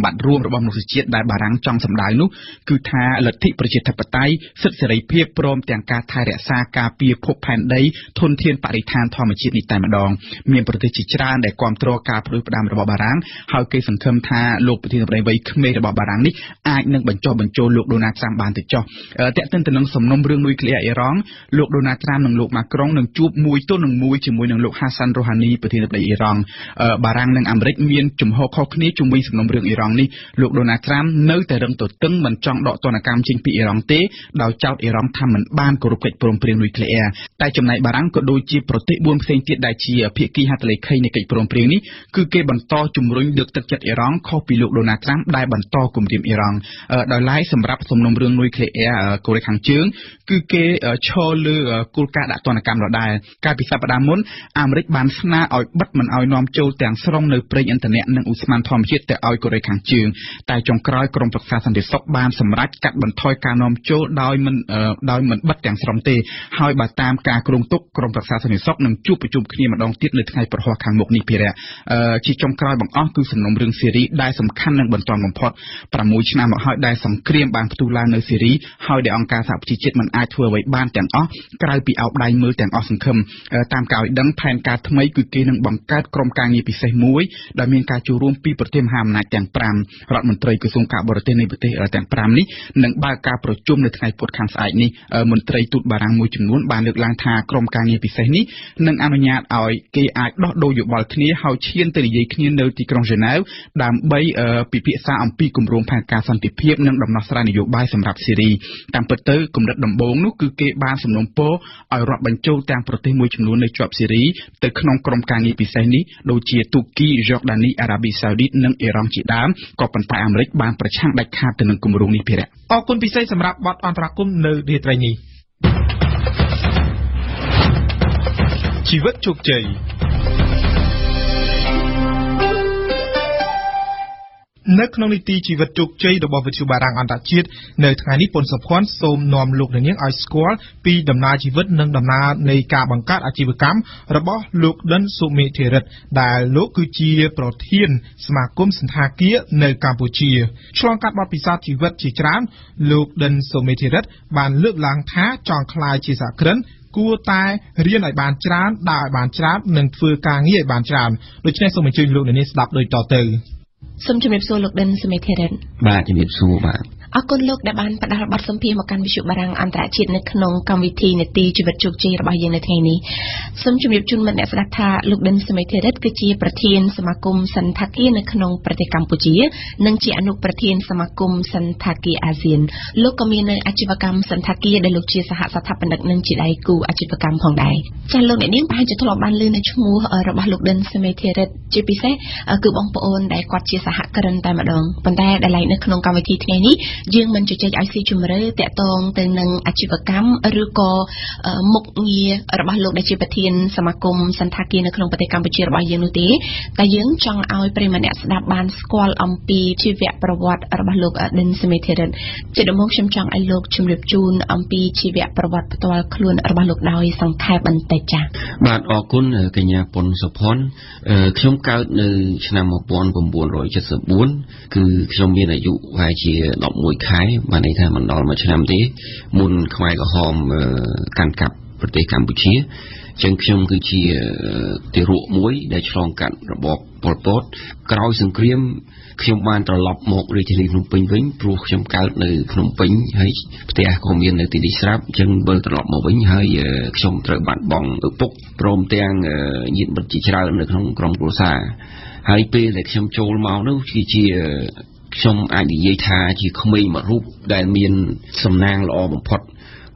សម្បត្តិរួមរបស់មនុស្សជាតិដែលបារាំងចង់សម្ដៅនោះគឺថាលទ្ធិប្រជាធិបតេយ្យសិទ្ធិសេរីភាពព្រមទាំងការថែរក្សាការពារភពផែនដីធនធានបរិស្ថានធម្មជាតិនេះតែម្ដងមានប្រទេសជាច្រើនដែលគាំទ្រការផ្ដួចផ្ដើមរបស់បារាំងហើយគេសង្ឃឹមថាលោកប្រធានាធិបតីវ័យក្មេងរបស់បារាំងនេះអាចនឹងបញ្ចុះបញ្ចូលលោកដូណាល់ត្រាំបានទៅចោះតែកទិនទៅនឹងសំណុំរឿងនុយក្លេអ៊ែរអ៊ីរ៉ង់លោកដូណាល់ត្រាំនិងលោកម៉ាក្រុងនឹងជួបមួយទល់នឹងមួយជាមួយនឹងលោកហាសាន់រូហានីប្រធានាធិបតីអ៊ីរ៉ង់បារាំងនិងអាមេរិកមានចំហខុសគ្នាជុំវិញសំណុំរឿងអ៊ីរ៉ង់នេះលោកដូណាល់ត្រាំនៅតែរឹងទទឹងមិនចង់ដកទណ្ឌកម្មចេញពីអ៊ីរ៉ង់ទេដោយចោទអ៊ីរ៉ង់ថាមិនបានគោរពកិច្ចព្រមព្រៀងនុយក្លេអ៊ែរតែចំណែកបារាំងក៏ដូចជាប្រទេស4ផ្សេងទៀតដែលជាភាគីហត្ថលេខីនៃកិច្ចព្រមព្រៀងនេះគឺគេបន្តជំរុញលើកទឹកចិត្តអ៊ីរ៉ង់ខុសពីលោកដូណាល់ត្រាំដែលបន្តគំរាមអ៊ីរ៉ង់ដោយឡែកសម្រាប់សំណុំរឿងនុយក្លេអ៊ែរកូរ៉េខាងជើងគឺគេឈរលើគោលការណ៍ដាក់ទណ្ឌកម្មដដែលកាលពីសប្តាហ៍មុនអាមេរិកបានស្នើឲ្យបិទមិនឲ្យនាំចូលទាំងស្រុងនៅព្រែកឥន្ធនៈនិងឧស្ម័នធម្មជាតិទៅឲ្យកូរ៉េខាងជើងតែចុងក្រោយក្រុមប្រឹក្សាសន្តិសុខបានសម្រេចកាត់បន្ថយការនាំចូលដោយមិនបិទទាំងស្រុងទេហើយបើតាមការគ្រោងទុកក្រុមប្រឹក្សាសន្តិសុខនឹងជួបប្រជុំគ្នាម្ដងទៀតនៅថ្ងៃប្រហ័សខាងមុខនេះភារៈជាចុងក្រោយបង្អស់គឺសំណុំរឿងសេរីដែលសំខាន់និងបន្តបំផុត6ឆ្នាំមកហើយដែលសង្គ្រាមបានផ្ទុះឡើងនៅសេរីហើយដែលអង្គការសហប្រជាជាតិមិនអាចធ្វើអ្វីបានទាំងអស់ក្រៅពីអោបដៃមើលទាំងអស់សង្ឃឹមតាមការឲ្យដឹងផែនការថ្មីគឺគេនឹងបង្កើតក្រុមការងារពិសេសមួយដែលមានការចូលរួមពីប្រទេសមហាអំណាចទាំង5រដ្ឋមន្ត្រីក្រសួងការបរទេសនៃប្រទេសទាំង5នេះនឹងបើកការប្រជុំនៅថ្ងៃពុធខាងស្អែកនេះមន្ត្រីទូតបារាំងមួយចំនួនបានលើកឡើងថាក្រុមការងារពិសេសនេះនឹងអនុញ្ញាតឲ្យគេអាចដោះដូរយោបល់គ្នាហើយឈានទៅនិយាយគ្នានៅទីក្រុងហ្សឺណែវដើម្បីពិភាក្សាអំពីគម្រោងផែនការសន្តិភាពនិងដំណោះស្រាយនយោបាយសម្រាប់សេរីតាមពិតទៅគម្រិតដំបូងនោះគឺគេបានសំណូមពរឲ្យរាប់បញ្ចូលទាំងប្រទេសមួយចំនួននៅជាប់សេរីទៅក្នុងក្រុមការងារពិសេសនេះដូចជាទូគីយ៉ូដានីអារ៉ាប៊ីសាអូឌីតនិងអ៊ីរ៉ង់ជាដើមក៏ប៉ុន្តែអាមេរិកបានប្រឆាំងដាច់ខាតទៅនឹងគម្រោងនេះភារៈអរគុណពិសេសសម្រាប់បទអន្តរកម្មនៅរាត្រីនេះជីវិតជោគជ័យនៅក្នុងនីតិជីវិតជោគជ័យរបស់វិទ្យុបារាំងអន្តរជាតិនៅថ្ងៃនេះពុនសុភ័ណ្ឌសូមនាំលោកអ្នកនាងឲ្យស្គាល់ពីដំណើរជីវិតនិងដំណើរនៃការបង្កើតអាជីវកម្មរបស់លោកដិនសុមេធិរិទ្ធដែលលោកគឺជាប្រធានសមាគមសន្តាគារនៅកម្ពុជាឆ្លងកាត់បទពិសោធន៍ជីវិតជាច្រើនលោកដិនសុមេធិរិទ្ធបានលើកឡើងថាចង់ក្លាយជាសហគ្រិនគួរតែរៀនឲ្យបានច្រើនដើរឲ្យបានច្រើននិងធ្វើការងារឲ្យបានច្រើនដូច្នេះសូមអញ្ជើញលោកអ្នកនាងស្ដាប់ដូចតទៅសូមជំរាបសួរលោកដិនសុមេធិរិទ្ធបាទជំរាបសួរបាទអរគុណលោកដែលបានផ្ដល់បទសម្ភាសន៍មកកាន់វិទ្យុបារាំងអន្តរជាតិនៅក្នុងកម្មវិធីនីតិជីវិតជោគជ័យរបស់យើងនៅថ្ងៃនេះសូមជំរាបជូនមិត្តអ្នកស្ដាប់ថាលោកដិនសុមេធិរិទ្ធគឺជាប្រធានសមាគមសន្តាគារនៅក្នុងប្រទេសកម្ពុជានិងជាអនុប្រធានសមាគមសន្តាគារអាស៊ានលោកក៏មាននៅអាជីវកម្មសន្តាគារដែលលោកជាសហស្ថាបនិកនិងជាដៃគូអាជីវកម្មផងដែរចា៎លោកអ្នកនាងប្រហែលជាធ្លាប់បានឮនៅឈ្មោះរបស់លោកដិនសុមេធិរិទ្ធជាពិសេសគឺបងប្អូនដែលគាត់ជាសហគ្រិនតែម្ដងប៉ុន្តែដែលនៅក្នុងកម្មវិធីថ្ងៃនេះយើងមិនជជែកឲ្យស៊ីជម្រៅតាក់ទងទៅនឹងអាជីវកម្មឬក៏មុខងាររបស់លោកដែលជាប្រធានសមាគមសន្តាគារនៅក្នុងប្រទេសកម្ពុជារបស់យើងនោះទេតែយើងចង់ឲ្យប្រិយមិត្តអ្នកស្ដាប់បានស្គាល់អំពីជីវប្រវត្តិរបស់លោកដិនសុមេធិរិទ្ធជាដំបូងខ្ញុំចង់ឲ្យលោកជម្រាបជូនអំពីជីវប្រវត្តិផ្ទាល់ខ្លួនរបស់លោកដោយសង្ខេបបន្តិចចា៎បាទអរគុណកញ្ញាពុនសុផុនខ្ញុំកើតនៅឆ្នាំ1974គឺខ្ញុំមានអាយុប្រហែលជា11ខែបានន័យថាមិនដល់មួយឆ្នាំទេមុនខ្មែរក្រហមកាន់កាប់ប្រទេសកម្ពុជាចឹងខ្ញុំគឺជាទារកមួយដែលឆ្លងកាត់របបប៉ុលពតក្រោយសង្គ្រាមខ្ញុំបានត្រឡប់មករាជធានីភ្នំពេញវិញព្រោះខ្ញុំកើតនៅភ្នំពេញហើយផ្ទះក៏មាននៅទីនេះស្រាប់ចឹងវិលត្រឡប់មកវិញហើយខ្ញុំត្រូវបាត់បង់ឪពុកព្រមទាំងញាតិមិត្តជាច្រើននៅក្នុងក្រុមគ្រួសារហើយពេលដែលខ្ញុំចូលមកនោះគឺជាខ្ញុំអាចនិយាយថាជាក្មេងមួយរូបដែលមានសំណាងល្អបំផុត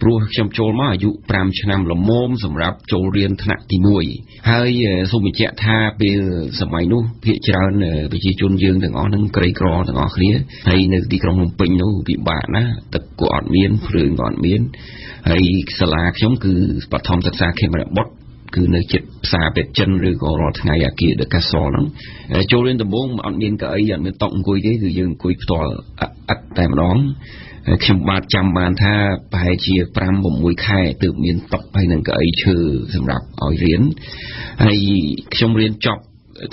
ព្រោះខ្ញុំចូលមកអាយុ5ឆ្នាំល្មមសម្រាប់ចូលរៀនថ្នាក់ទី1ហើយសូមបញ្ជាក់ថាពេលសម័យនោះភាគច្រើនប្រជាជនយើងទាំងអស់នឹងក្រីក្រទាំងអស់គ្នាហើយនៅទីក្រុងភ្នំពេញនោះពិបាកណាស់ទឹកក៏អត់មានភ្លើងក៏អត់មានហើយសាលាខ្ញុំគឺបឋមសិក្សាខេមរៈបុត្រគឺនៅជិតផ្សារពេទ្យចិនឬក៏រាល់ថ្ងៃអាគារដកាសលហ្នឹងចូលរៀនដំបូងអត់មានកៅអីអត់មានតុអង្គុយទេគឺយើងអង្គុយផ្ទាល់អត់តែម្ដងខ្ញុំបាទចាំបានថាប្រហែលជា5 6ខែទើបមានតុហើយនឹងកៅអីឈើសម្រាប់ឲ្យរៀនហើយខ្ញុំរៀនចប់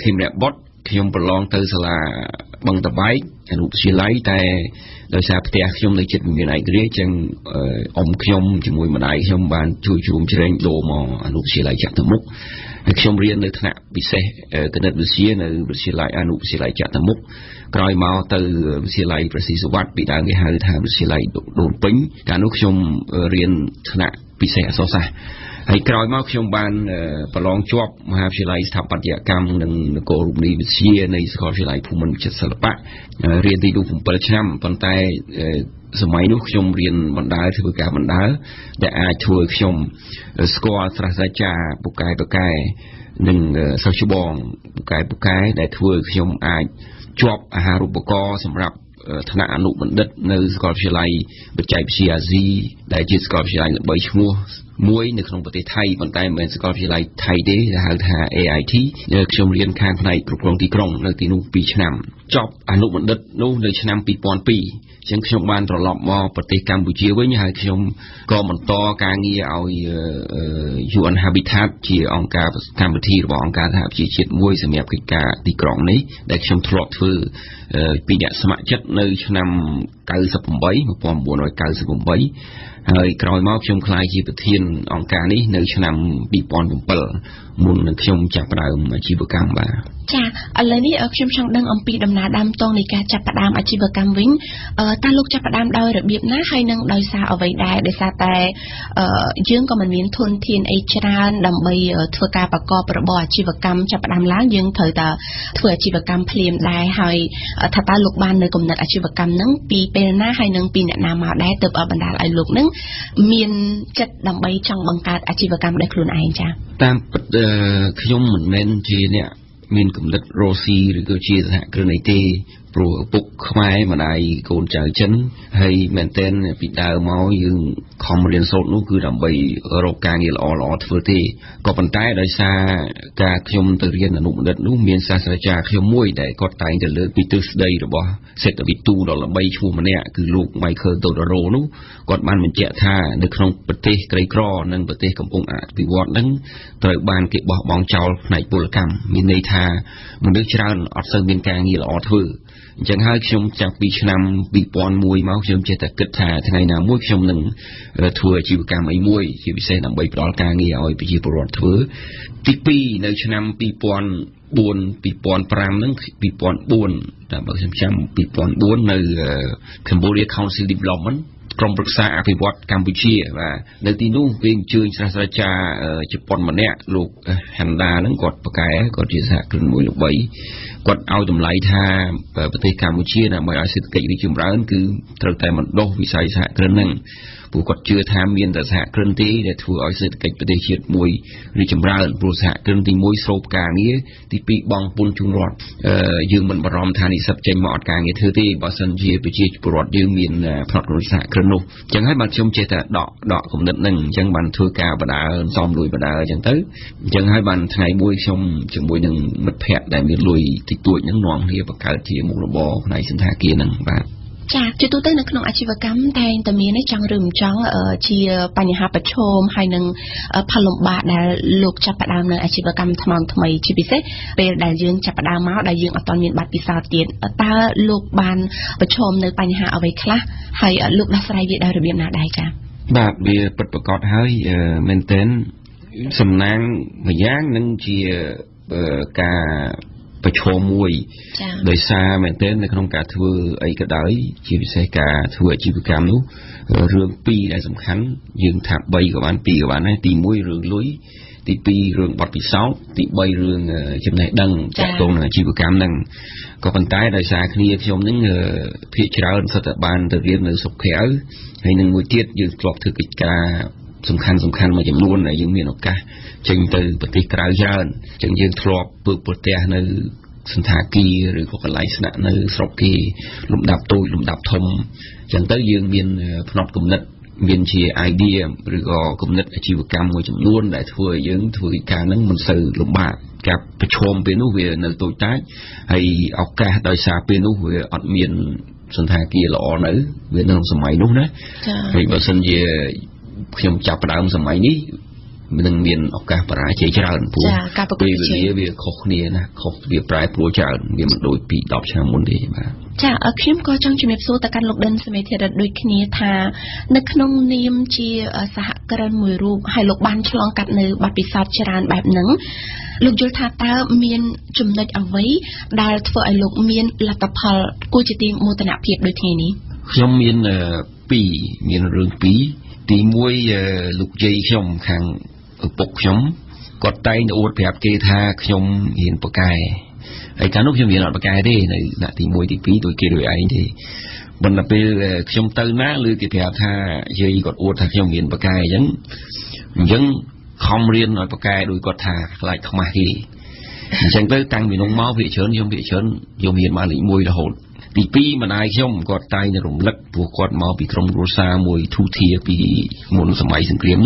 ខេមរៈបុត្រខ្ញុំប្រឡងទៅសាលាបឹងតបែក and Upsilite, the Saptaxium, the Chip Unite Rich and Omcium, Jimumanisium, and two Jumjang Loma and Upsilite Chatamuk, Exumbrian the Tnap, we say, the Nebusian, Upsilite and Upsilite Chatamuk, Crymout, Silite, Precis of what Pitang had Silite Rupin, Canuxium, Rian Tnap, we say, Sosa. I cry mouth young ban, belong job, have she likes tapatia cam and go leave here and is called she like woman just a pack. Really do from Percham, Pantai, the Minuxium, Rian, Mandai, Bukamandal, the Atuaxium, Score, Trasacha, Bukai Bukai, then Sachibong, Bukai Bukai, that workxium, I drop a haru boko, some rap. Thna Anu Bandit, no Scorpulai, but Jipsiazi, Digit Scorpulai, Bishmo, Moy, the Company Thai, one time when Scorpulai Thai Day, the Halta AIT, the Xumrian Camp Night, Proponti Krong, Latino Pichnam. Job Anu Bandit, no Lichnam Pipon P. Xenxium Ban or lot more, but they Cambodia when you have some common talk, Gangi, our you unhabitat, Onka, Cambodia, Wonka, have Chit Moys and Yapika, the Krongney, the Xum Trot will be that smart jet. នៅឆ្នាំ2007 អាជីវកម្មចាប់ផ្ដើមឡើងយើងត្រូវតែធ្វើអាជីវកម្ម Pro book my when I go judging, hey maintain Pita Mao, you comrades so no good and by Rokangil all out for tea. Copantai, I saw Kakum the Rien and Num that Numian Sasaja, Moy, that got time to look Peter's day, the bar set a bit $2 by Chumania, could look Michael Dororo, got man with Jet High, the Crump Pate, Grey Cron, and Pate Compung at the Warden, Tribe Ban Kip Bong Chow, Night Bulkam, Minata, Munduchan, or Subbing Kangil or two. ចឹងហើយខ្ញុំចាប់ពីឆ្នាំ ក្រុមប្រឹក្សាអភិវឌ្ឍកម្ពុជាបាទនៅទីនោះ ពួកគាត់ជឿថាមានតែសហគ្រិនទេដែលធ្វើឲ្យសេដ្ឋកិច្ចប្រទេសជាតិមួយរីចម្រើនព្រោះសហគ្រិនទីមួយស្រូបការងារទីពីរបងប្អូនជំនន់ ចាជឿទូទៅនៅក្នុងអាជីវកម្មតែងតែមាន បច្ចុប្បន្នមួយដោយសារមែនទែននៅក្នុងការធ្វើអីក៏ដោយជាពិសេសការធ្វើអាជីវកម្មនោះរឿងពីរដែលសំខាន់យើងថា សំខាន់ៗមួយចំនួនដែលយើងមានឱកាសចេញទៅប្រទេសក្រៅច្រើន ខ្ញុំចាប់ផ្ដើមសម័យនេះនឹងមានឱកាសបរាជ័យច្រើនពូពេលវេលាវាខុសគ្នាណាខុសវាប្រែប្រួលច្រើនវាមិនដូចពី 10 ឆ្នាំមុនទេបាទ Cha a cream cochang chimip so the can look then cemetery at Duiknita, Naknum Nim Chi, Sahakaran Muru, Hilo Banchlong Katno, Bapisat Charan Babnung, Lugjultata, mean Chumnet away, Dart for a look mean Latapal, Kuchiti, Mutanapia Dutini. Some mean pea, mean root pea, the moy look jay hum hang a pokyum, got tied over Pap Gate hack hum in Pokai. I cannot give you another guy day, nothing with the people to carry ID. But the bill, some time now, look at her, you got water young in Bacay, young comrade or Bacay, we got her like Mahi. Shangle time, we don't mouth each other, you mean my little hold. The pea, and I got tired of luck, poor got mouth become Rosa, we two tier pea, moons of mice and cream,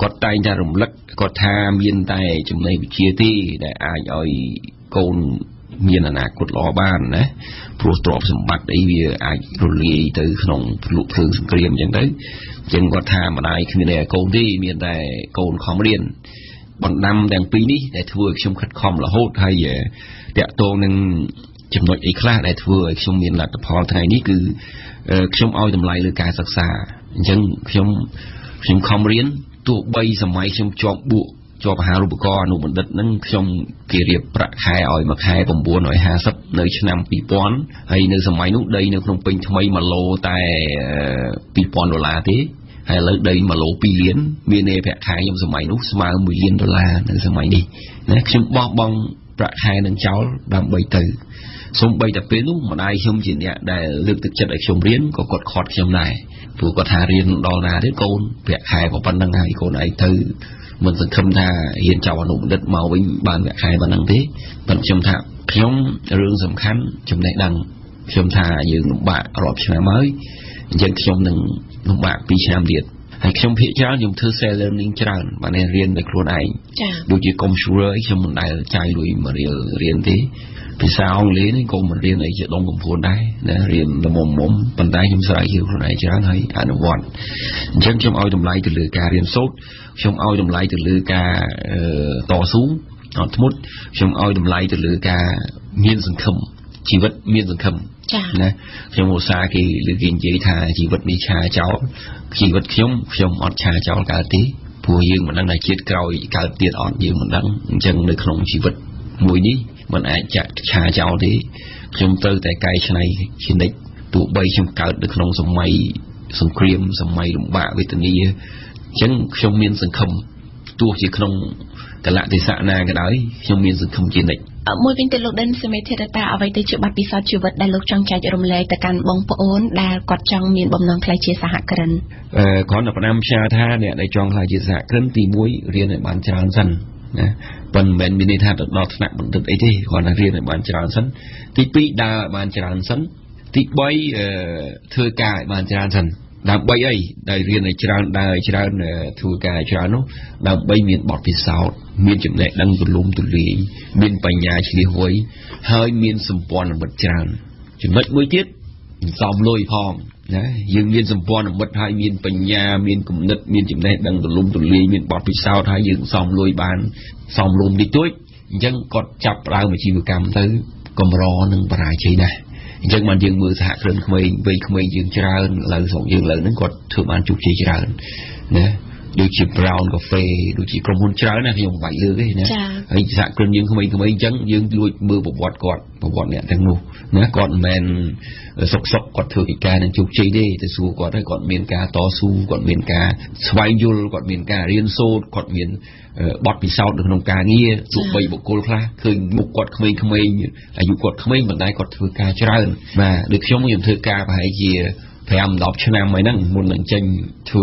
got tired of luck, got ham in die, to maybe cheer tea that I. Con miền an ác cột lò ban nè, pro trộm súng bắn đấy vì ai rơi từ nòng lục thường kềm chẳng đấy, chẳng có tham mà ai khi này con đi miền này con không điên, bằng năm đằng pin đi để thua trong khách không là hốt hay vậy, để tôi nên chậm nói ít khác để thua trong miền là tập hợp này ní cứ trong ao tầm lại lừa cả sặc sà, chẳng trong không điên tụ bay sầm máy trong chọn bộ. Cho bà hà rụp có nụ bẩn đất nâng trong kì riêng bạc hai oi mặc hai bồng bùa nội hà sắp nơi chân nằm bì bón hay nơi sầm máy nút đây nơi không bình thông ấy mà lô tài bì bón đô la thế hay là đây mà lô bì liến miền này bạc hai trong sầm máy nút sầm máy mùi liến đô la nơi sầm máy đi nè trong bong bong bạc hai nâng cháu đang bày từ xong bày tập bế nút mà ai không chỉ nhẹ để lực thực chất ở trong riêng có cột khọt trong này vừa có thà riêng đô la thế con bạc hai có văn năng hai con này từ mình sẽ không tha hiện chào anh ủng đất màu với bàn vẹn khai và năng thế bằng trong thạm trong rương dòng khám trong đại đăng trong thà những bạn rộp xe mới dân trong những bạn bị xe Việt hay trong phía cháu những thư xe lên những trang và nên riêng được luôn ảnh đối với công chúa ấy trong một đại trai đuổi mà riêng thế vì sao ông lấy nên cô mà riêng ấy sẽ đông cùng phôn đấy riêng là mồm mồm bàn tay trong sợi hiểu rồi này chẳng thấy anh vòn chẳng trong ao đồng lại từ lừa cà riêng sốt trong ao đồng lại từ lừa cà to xuống nó thốt trong ao đồng lại từ lừa cà miên rừng khẩm chỉ vật miên rừng khẩm nè trong hồ sa thì lừa kinh chế thà chỉ vật đi trà cháu chỉ vật trong ọt trà cháu cả tí phù dương mà đang này chết cao cả tiền ọt dương mà đang chẳng được không chỉ vật mùi đi mình ai chặt chà cháu thế trong tư tại cây này trên đấy tụ bay trong cả được nông sông mây sông cream sông mây đồng bạ với tình yêu chẳng trong miền sông khâm tụ chỉ không cả lạ thì xạ na cái đấy trong miền sông khâm trên đấy mỗi viên tiền lộc đơn xem thấy ta ở vậy tới chịu bạc bị sao chịu vật đại lộc trong trái dầm lệ tại căn bông poon đa quạt trong miền bầm non khai chia xã cần có nợ nam cha tha nè đại trong khai chia xã cần thì muối riêng ở bàn tràn dần Bần bên mình thật đọt nặng bằng thực ấy thế, còn là riêng ở bàn tràn sân. Tiếp bí đa ở bàn tràn sân, tiếp bấy thơ ca ở bàn tràn sân. Đàm bấy ấy, đại riêng ở tràn, đại tràn thơ ca ở tràn đó, đàm bấy miền bọt phía sáu, miền chậm lệ đang vụt lùm tù lý, miền bà nhà chỉ lý hối, hơi miền xâm bọn ở bật tràn. Chỉ mất mối tiết, dòng lôi phòng. Nhưng miền dòng bọn ở mất hai miền bà nhà, miền cụm nứt, miền chậm lệ đang vụt lùm tù lý, miền bọt phía sáu thái dựng dòng lôi bàn. Xong luôn đi tối, dân còn chập ra mà chỉ vừa cảm thấy còn rò nâng bà chế này. Dân mà dân mưa thạc lên mình, vì mình dân chả hơn, lần sống dân lớn, nó còn thường ăn chụp chế chả hơn. Đôi chì brown cà phê, đôi chì còn muốn chả hơn, thì không phải lứa cái này. Anh thạc lên dân mình dân, dân lùi mưa bộ bọt nẹ thằng nụ. Còn mẹn sọc sọc, còn thường cái ca nên chụp chế đi, thì xua còn miền ca to su, còn miền ca xoay dùl, còn miền ca riêng sốt, còn miền bọt vì sao được nông ca nghe tụ bầy bộ cô khá khơi một quạt khmênh là dù quạt khmênh bằng tay quạt thơ ca cho ra mà được trong những thơ ca và hãy gì phải âm đọc cho nam mấy năng một lần tranh thơ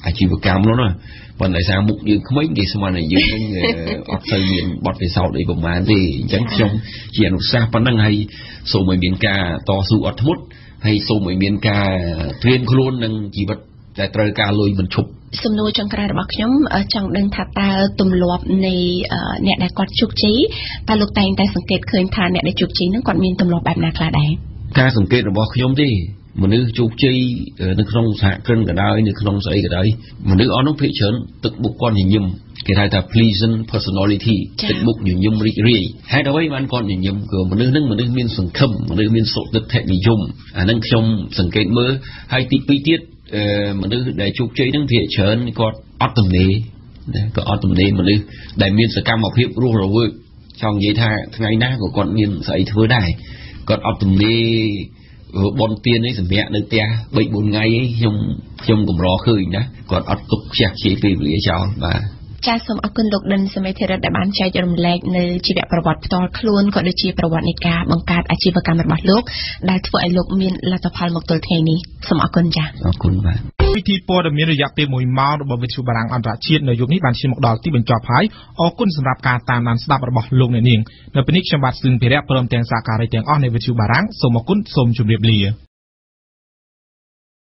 hãy chỉ vừa cam lắm rồi còn lại sao mục dương khmênh thì sao mà này dương ọt thơ miệng bọt vì sao để bổng mán thì chẳng trong chỉ là nụ xa văn năng hay số mấy miền ca to su ọt thốt hay số mấy miền ca thuyên khô luôn năng chỉ vật tại trời ca lôi mình chụp Some no chunkra bakchum, a chunk dun tata, tum lob nay net that got chukchi, paluk tang doesn't get current time at the chukchi, and got mean tum lob at Naklade. Cas and get a bakchum day. Manu chukchi, the clones hack, and the eye, the clones egg eye. Manu on a picture, took book on him. គេ ហៅ ថា pleasing personality ទឹក មុខ ញញឹម រីក រាយ ហេតុ អ្វី បាន គាត់ ញញឹម គឺ មនុស្ស នឹង មនុស្ស មាន សង្ឃឹម មនុស្ស មាន សុតិដ្ឋិនិយម អា នឹង ខ្ញុំ សង្កេត មើល ហើយ ទី 2 ទៀត មនុស្ស ដែល ជោគជ័យ នឹង ភាគ ច្រើន គាត់ អត់ ទំនេរ គាត់ អត់ ទំនេរ មនុស្ស ដែល មាន សកម្មភាព រស់ រវើក ចង់ និយាយ ថា ថ្ងៃ ណា ក៏ គាត់ មាន ស្អី ធ្វើ ដែរ គាត់ អត់ ទំនេរ បន ទៀន នេះ សម្រាប់ នៅ ផ្ទះ 3 4 ថ្ងៃ ខ្ញុំ កម្រ ឃើញ ណា គាត់ អត់ ទុក ខ្ជះខ្ជាយ ពេល វេលា ចោល បាទចាសសូមអរគុណលោកដិនសមេធិរិទ្ធដែលបានចែករំលែកនៅជីវប្រវត្តិផ្ទាល់ខ្លួនក៏ដូចជាប្រវត្តិនៃការបង្កើតអាជីវកម្មរបស់លោកដែលធ្វើឲ្យលោកមានលទ្ធផលមកទល់ថ្ងៃនេះសូមអរគុណចាសអរគុណបាទពិធីព័ត៌មានរយៈពេល1ម៉ោងរបស់វិទ្យុបារាំងអន្តរជាតិនៅយប់នេះបានឈានមកដល់ទីបញ្ចប់ហើយអរគុណសម្រាប់ការតាមដានស្ដាប់របស់លោកអ្នកនាងនៅពេលនេះខ្ញុំបាទស៊ឹងភិរៈព្រមទាំងសហការីទាំងអស់នៃវិទ្យុបារាំងសូមអរគុណសូមជម្រាបលា